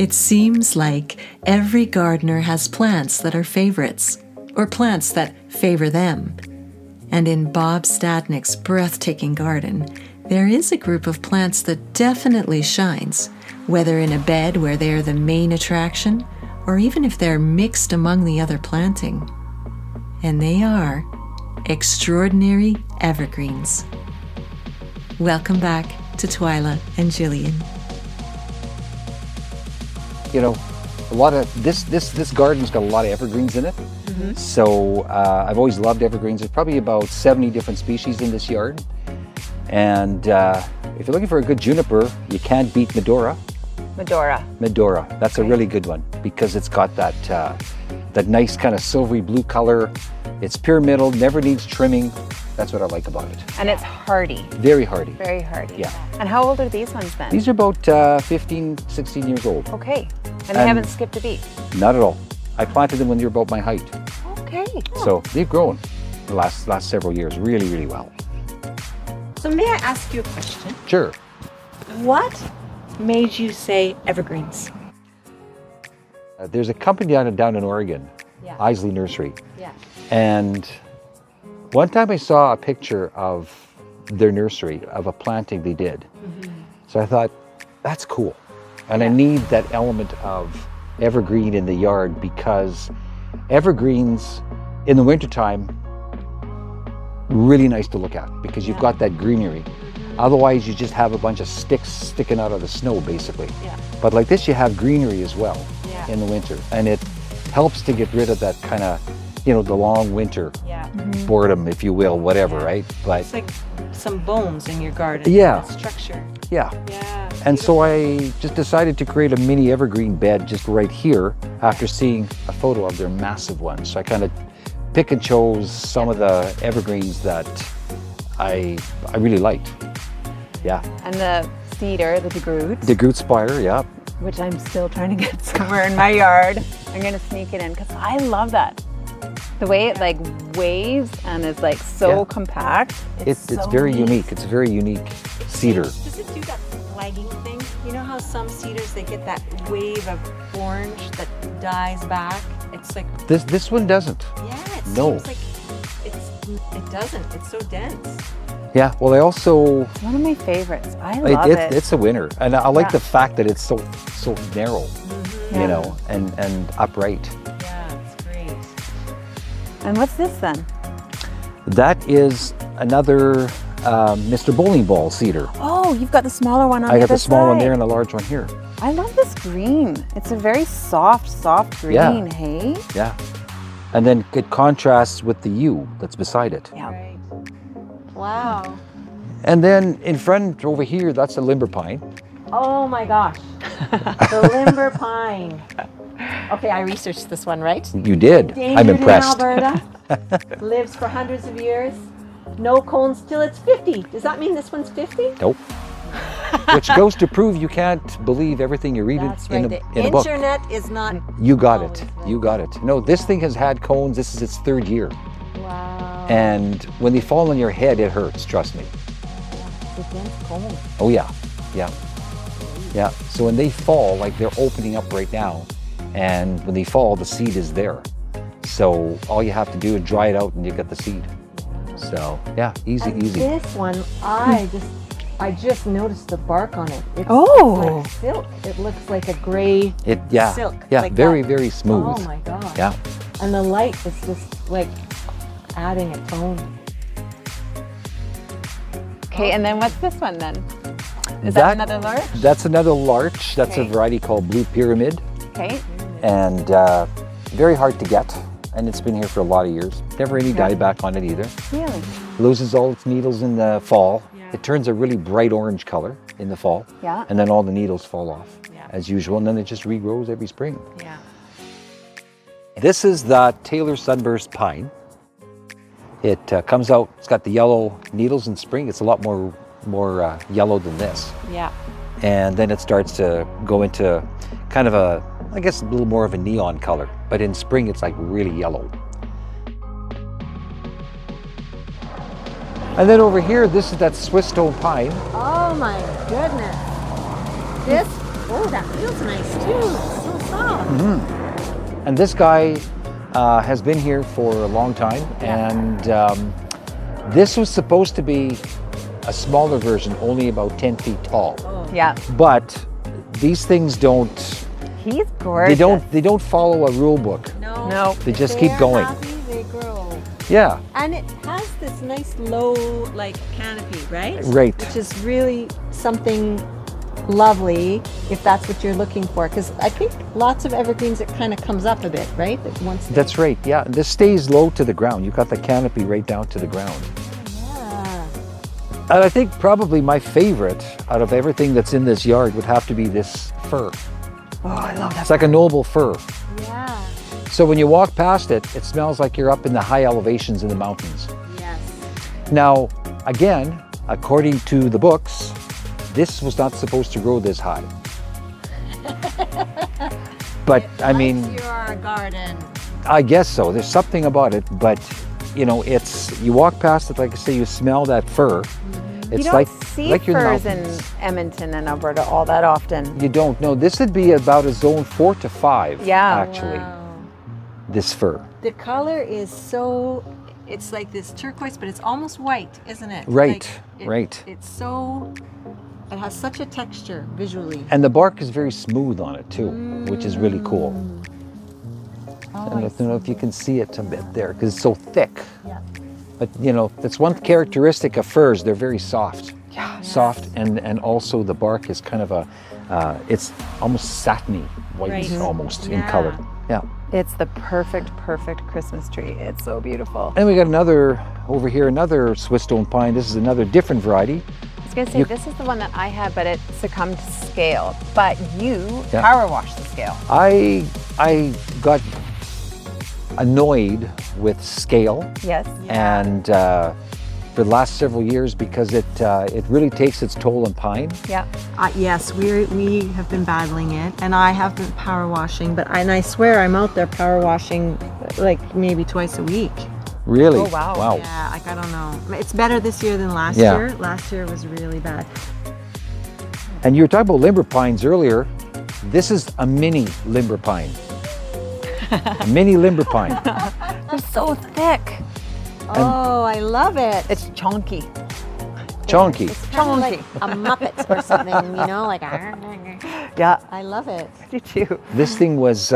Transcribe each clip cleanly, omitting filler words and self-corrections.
It seems like every gardener has plants that are favorites, or plants that favor them. And in Bob Stadnick's breathtaking garden, there is a group of plants that definitely shines, whether in a bed where they are the main attraction, or even if they're mixed among the other planting. And they are extraordinary evergreens. Welcome back to Twilla and Jillian. You know, a lot of this garden's got a lot of evergreens in it. Mm-hmm. So I've always loved evergreens. There's probably about 70 different species in this yard. And if you're looking for a good juniper, you can't beat Medora. Medora. That's a really good one because it's got that that nice kind of silvery blue color. It's pyramidal, never needs trimming. That's what I like about it. And it's hardy. Very hardy. Very hardy. Yeah. And how old are these ones then? These are about 15, 16 years old. Okay. And they haven't skipped a beat? Not at all. I planted them when they were about my height. Okay. Cool. So they've grown the last several years really, really well. So may I ask you a question? Sure. What made you say evergreens? There's a company down in Oregon, yeah. Isley Nursery. Yeah. And one time I saw a picture of their nursery, of a planting they did. Mm-hmm. So I thought, that's cool. And yeah. I need that element of evergreen in the yard because evergreens in the wintertime, really nice to look at because you've yeah. got that greenery. Otherwise, you just have a bunch of sticks sticking out of the snow, basically. Yeah. But like this, you have greenery as well yeah. in the winter. And it helps to get rid of that kind of, you know, the long winter yeah. mm-hmm. boredom, if you will, whatever, yeah. right? But it's like some bones in your garden. Yeah. Structure. Yeah. Yeah. And so I just decided to create a mini evergreen bed just right here after seeing a photo of their massive one. So I kind of pick and chose some yeah. of the evergreens that I really liked. Yeah. And the cedar, the de Groot Spire, yeah. Which I'm still trying to get somewhere in my yard. I'm gonna sneak it in because I love that. The way it like waves and is like so yeah. compact. It's so very unique. It's a very unique cedar. Does it do that flagging thing? You know how some cedars, they get that wave of orange that dies back? It's like this one doesn't. Yeah, it no. seems like it doesn't. It's so dense. Yeah, well, I also... It's one of my favorites. I love it. It's a winner. And I like yeah. the fact that it's so narrow, mm-hmm. you yeah. know, and upright. Yeah, it's great. And what's this then? That is another Mr. Bowling Ball cedar. Oh, you've got the smaller one on the other side. I got the small one there and the large one here. I love this green. It's a very soft green, yeah. hey? Yeah. And then it contrasts with the U that's beside it. Yeah. Right. Wow. And then in front over here, that's the limber pine. Oh my gosh, the limber pine. Okay, I researched this one, right? You did. Endangered I'm impressed. In Alberta, lives for hundreds of years, no cones till it's 50. Does that mean this one's 50? Nope. Which goes to prove you can't believe everything you read that's in, right. in a book. The internet is not. You got it. Right. You got it. No, this thing has had cones. This is its third year. Wow. And when they fall on your head, it hurts, trust me. It's cold. Oh yeah, yeah, yeah. So when they fall, like they're opening up right now, and when they fall, the seed is there. So all you have to do is dry it out and you get the seed. So yeah, easy, and easy. This one, I just noticed the bark on it. It's like silk. It looks like a gray yeah, silk. Yeah, like very, that. Very smooth. Oh my God. Yeah. And the light is just like adding its own. Okay, and then what's this one then? Is that another larch? That's another larch. That's okay. a variety called Blue Pyramid. Okay. And very hard to get. And it's been here for a lot of years. Never any dieback on it either. Really? Loses all its needles in the fall. Yeah. It turns a really bright orange color in the fall. Yeah. And then all the needles fall off as usual. And then it just regrows every spring. Yeah. This is the Taylor Sunburst Pine. It comes out, it's got the yellow needles in spring. It's a lot more yellow than this. Yeah. And then it starts to go into kind of a, I guess a little more of a neon color. But in spring, it's like really yellow. And then over here, this is that Swiss stone pine. Oh my goodness. This Oh, that feels nice too. It's so soft. Mm-hmm. And this guy has been here for a long time, and this was supposed to be a smaller version, only about 10 feet tall. Oh. Yeah. But these things don't. He's gorgeous. They don't follow a rule book. No. No. They just keep going. Happy, they grow. Yeah. And it has this nice low like canopy, right? Right. Which is really something lovely if that's what you're looking for, because I think lots of evergreens it kind of comes up a bit, right? Once. That's right. Yeah. This stays low to the ground. You've got the canopy right down to the ground. Yeah. And I think probably my favorite out of everything that's in this yard would have to be this fir. Oh, I love that. It's like a noble fir. Yeah. So when you walk past it, it smells like you're up in the high elevations in the mountains. Yes. Now, again, according to the books, this was not supposed to grow this high. But I mean, your garden. I guess so. There's something about it, but you know, it's you walk past it, like I say, you smell that fir. It's you don't see firs in Edmonton and Alberta all that often. You don't know. This would be about a zone 4 to 5. Yeah, actually, wow. This fir. The color is so. It's like this turquoise, but it's almost white, isn't it? Right, like right. It's so. It has such a texture visually. And the bark is very smooth on it too, which is really cool. Oh, and I don't know if you can see it a bit there because it's so thick. Yeah. But you know, that's one characteristic of firs. They're very soft. Yeah. Yes. Soft, and also the bark is kind of a, it's almost satiny white, right. Almost in color. Yeah. It's the perfect, perfect Christmas tree. It's so beautiful. And we got another over here, another Swiss stone pine. This is another different variety. I was gonna say, this is the one that I had, but it succumbed to scale. But you power washed the scale. I got annoyed with scale, yes, and for the last several years because it really takes its toll on pine. Yeah, yes, we have been battling it, and I have been power washing, but I swear I'm out there power washing like maybe twice a week. Really? Oh wow! Wow. Yeah, like I don't know. It's better this year than last year. Last year was really bad. And you were talking about limber pines earlier. This is a mini limber pine. A mini limber pine. They're so thick. And oh, I love it. It's chonky. Chonky. It's chonky. Like a Muppet or something, you know, like. Yeah. I love it. Did you? This thing was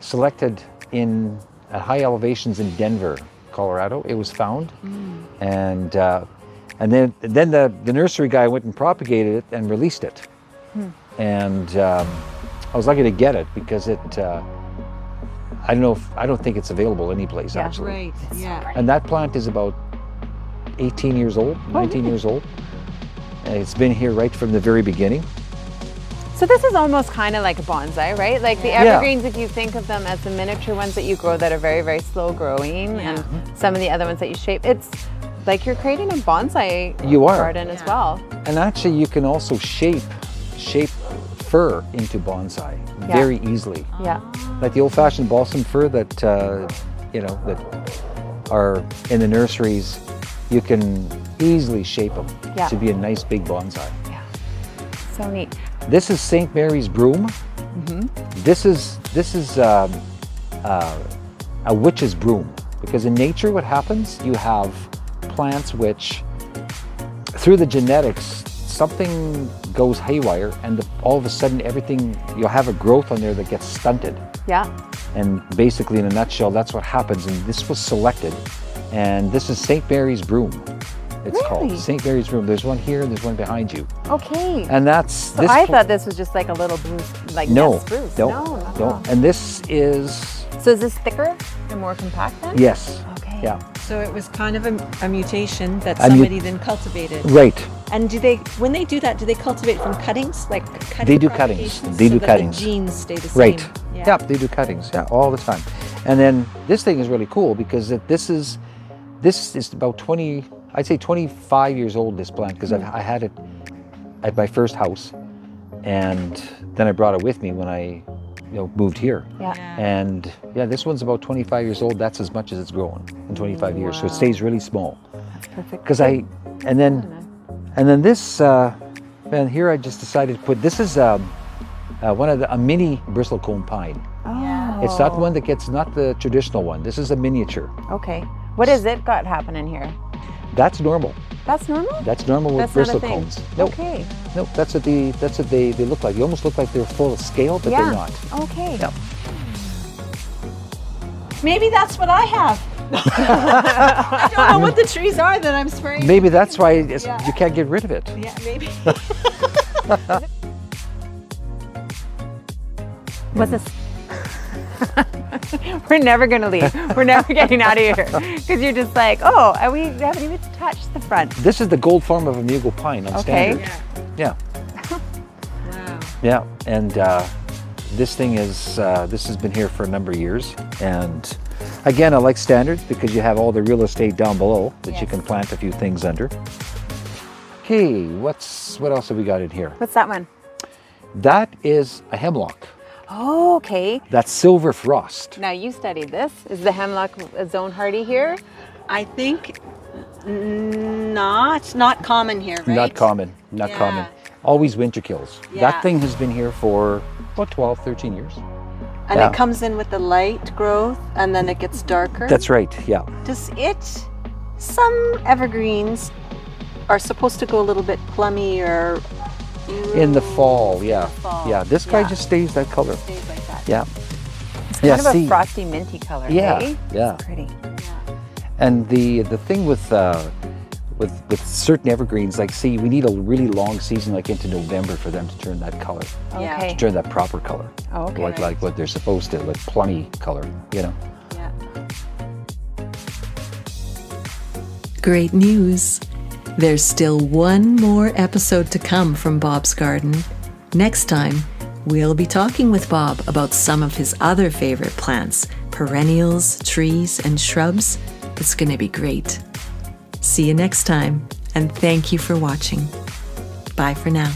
selected in at high elevations in Denver, Colorado. It was found, and then the nursery guy went and propagated it and released it. And I was lucky to get it because it. I don't know if, I don't think it's available anyplace actually. Right. Yeah. And that plant is about 18 years old, 19 years old. And it's been here right from the very beginning. So this is almost kind of like a bonsai, right? Like the evergreens, if you think of them as the miniature ones that you grow that are very, very slow growing, and some of the other ones that you shape, it's like you're creating a bonsai garden as well. And actually you can also shape fir into bonsai very easily. Yeah. Like the old-fashioned balsam fir that you know that are in the nurseries, you can easily shape them to be a nice big bonsai. Yeah, so neat. This is Saint Mary's Broom. This is a witch's broom, because in nature, what happens? You have plants which, through the genetics, something goes haywire, and all of a sudden everything, you'll have a growth on there that gets stunted. Yeah. And basically, in a nutshell, that's what happens. And this was selected, and this is Saint Mary's Broom. It's called Saint Mary's Broom. There's one here, and there's one behind you. Okay. And that's. So I thought this was just like a little blue, like spruce. No. And this is. So is this thicker and more compact then? Yes. Okay. Yeah. So it was kind of a mutation that somebody then cultivated. Right. And do they, when they do that, do they cultivate from cuttings? Like cuttings? They do cuttings. They do cuttings. The genes stay the same. Right. Yeah. Yep, they do cuttings. Yeah, all the time. And then this thing is really cool because it, this is about 20, I'd say 25 years old, this plant, because I had it at my first house, and then I brought it with me when I moved here. Yeah. And yeah, this one's about 25 years old. That's as much as it's grown in 25 years. So it stays really small. That's perfect. Because and then this, man, here I just decided to put, this is a mini bristlecone pine. Oh. It's not one that gets, not the traditional one. This is a miniature. Okay. What has it got happening here? That's normal. That's normal? That's normal with bristlecones. No. Okay. No, that's what they look like. They almost look like they're full of scale, but they're not. Okay. No. Maybe that's what I have. I don't know what the trees are that I'm spraying. Maybe that's why you can't get rid of it. Yeah, maybe. What's this? We're never going to leave. We're never getting out of here. Because you're just like, oh, we haven't even touched the front. This is the gold form of Amigo pine on standard. Yeah. Wow. Yeah, and this thing is, this has been here for a number of years. And again, I like standards because you have all the real estate down below that you can plant a few things under. Okay, what else have we got in here? What's that one? That is a hemlock. Oh, okay. That's silver frost. Now you studied this. Is the hemlock zone hardy here? I think not. Not common here, right? Not common. Not common. Always winter kills. Yeah. That thing has been here for about 12, 13 years. And it comes in with the light growth and then it gets darker? That's right, yeah. Does it, some evergreens are supposed to go a little bit plummy or in the fall, yeah. The fall. Yeah, this guy just stays that color. It stays like that. Yeah. It's kind of a frosty, minty color, right? Yeah. It's pretty. Yeah. And the thing with certain evergreens, like we need a really long season, like into November, for them to turn that color. Okay. To turn that proper color. Oh, okay. Like, like what they're supposed to, like plummy color, you know? Yeah. Great news. There's still one more episode to come from Bob's Garden. Next time, we'll be talking with Bob about some of his other favorite plants, perennials, trees, and shrubs. It's going to be great. See you next time, and thank you for watching. Bye for now.